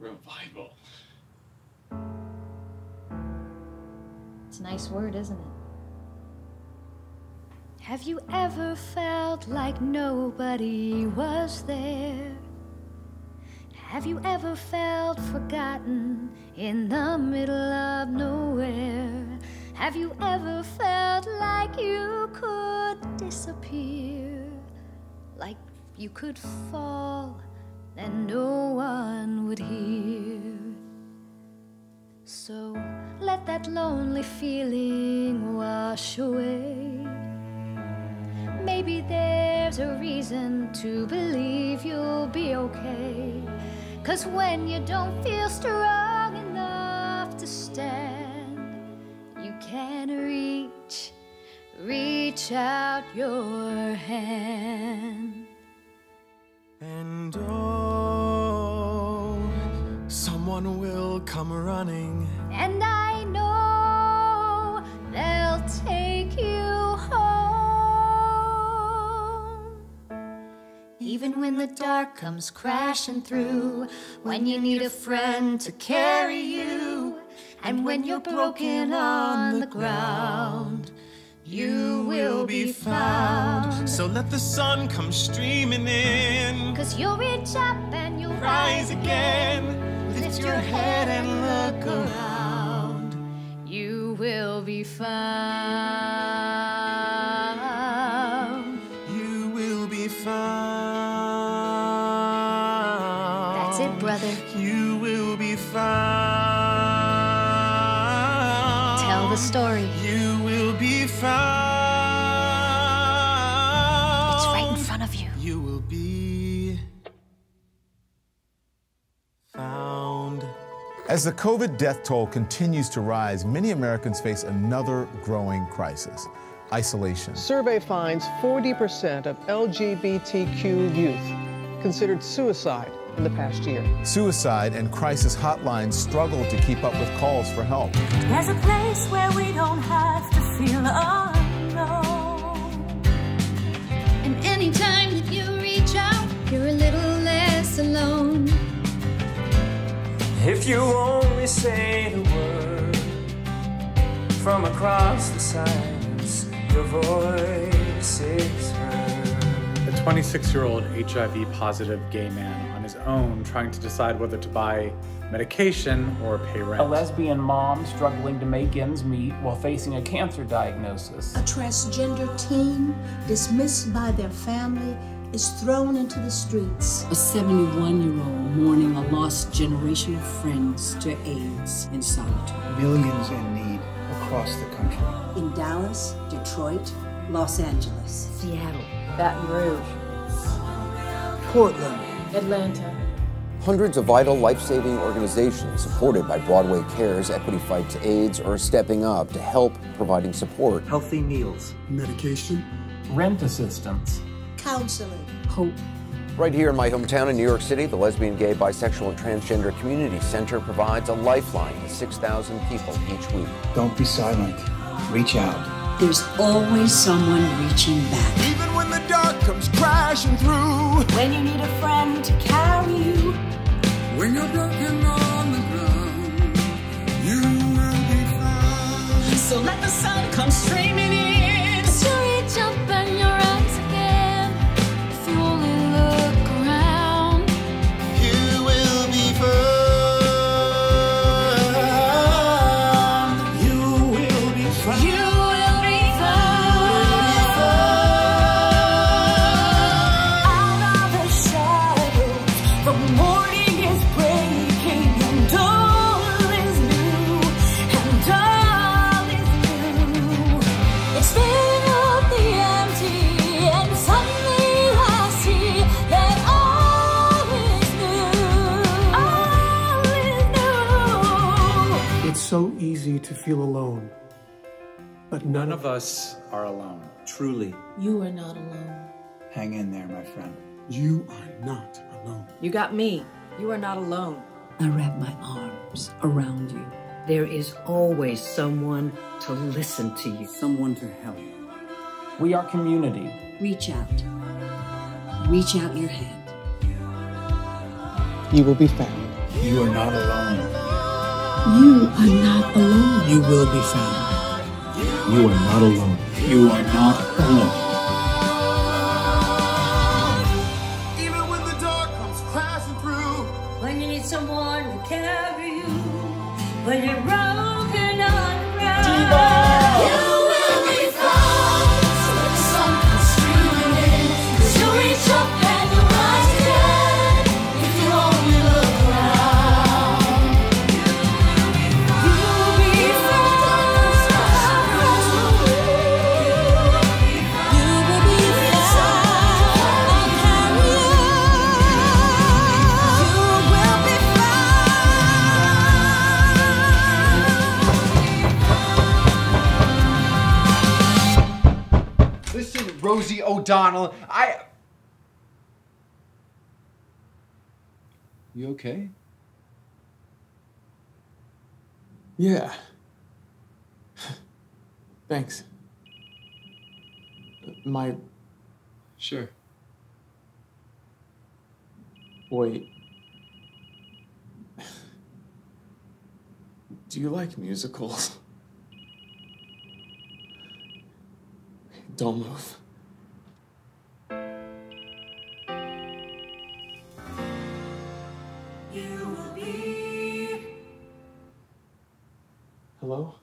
revival. It's a nice word, isn't it? Have you ever felt like nobody was there? Have you ever felt forgotten in the middle of nowhere? Have you ever felt like you could disappear? Like you could fall and no one would hear? So let that lonely feeling wash away. Maybe there's a reason to believe you'll be okay. 'Cause when you don't feel strong enough to stand, you can reach out your hand. And oh, someone will come running. And I know they'll take you home. Even when the dark comes crashing through, when you need a friend to carry you, and when you're broken on the ground, you will be found. So let the sun come streaming in, 'cause you'll reach up and you'll rise again. Lift your head and look around. You will be found. You will be found. That's it, brother. You will be found. Tell the story. You will be found. It's right in front of you. You will be found. As the COVID death toll continues to rise, many Americans face another growing crisis: isolation. Survey finds 40% of LGBTQ youth considered suicide in the past year. Suicide and crisis hotlines struggle to keep up with calls for help. There's a place where we don't have to feel alone. And any time that you reach out, you're a little less alone. If you only say the word, from across the silence, your voice is heard. A 26-year-old HIV-positive gay man on his own trying to decide whether to buy medication or pay rent. A lesbian mom struggling to make ends meet while facing a cancer diagnosis. A transgender teen dismissed by their family is thrown into the streets. A 71-year-old mourning a lost generation of friends to AIDS in solitude. Millions in need across the country. In Dallas, Detroit, Los Angeles, Seattle, Baton Rouge, Portland, Atlanta. Hundreds of vital, life-saving organizations supported by Broadway Cares/Equity Fights AIDS are stepping up to help providing support. Healthy meals, medication, rent assistance, counseling, hope. Right here in my hometown in New York City, the Lesbian, Gay, Bisexual, and Transgender Community Center provides a lifeline to 6,000 people each week. Don't be silent. Reach out. There's always someone reaching back. Even when the dark comes crashing through. When you need a friend to carry you. When you're broken on the ground, you will be found. So let the sun come streaming in. So reach up and you're right. So easy to feel alone, but none of us are alone. Truly. You are not alone. Hang in there, my friend. You are not alone. You got me. You are not alone. I wrap my arms around you. There is always someone to listen to you. Someone to help. We are community. Reach out. Reach out your hand. You will be found. You are not alone. You are not alone. You will be found. You are not alone. You are not alone. Even when the dark comes crashing through, when you need someone to carry you, when you're broken on ground. Rosie O'Donnell, You okay? Yeah. Thanks. Sure. Wait. Do you like musicals? Don't move. Hello?